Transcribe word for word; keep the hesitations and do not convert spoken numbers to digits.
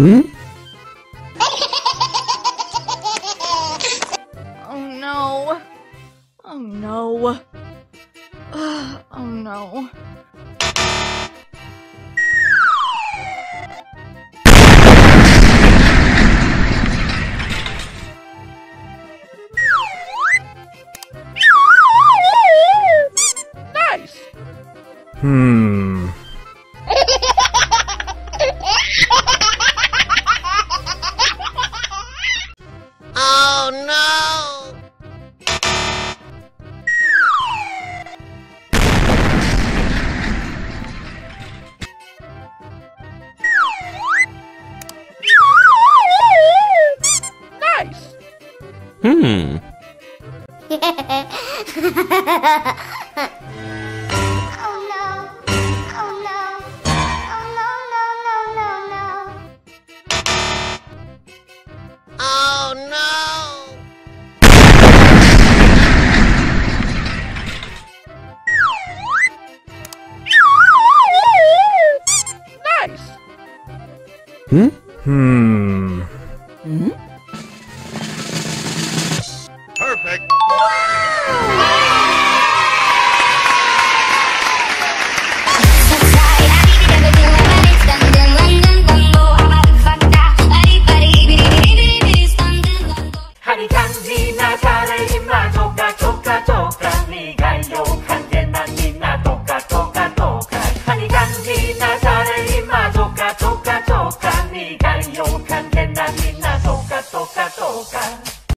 Hmm? Oh no. Oh no. Oh no. Nice. Hmm. Oh no! Nice. Hmm. Hmm? Hmm. Hmm? Perfect. Wow!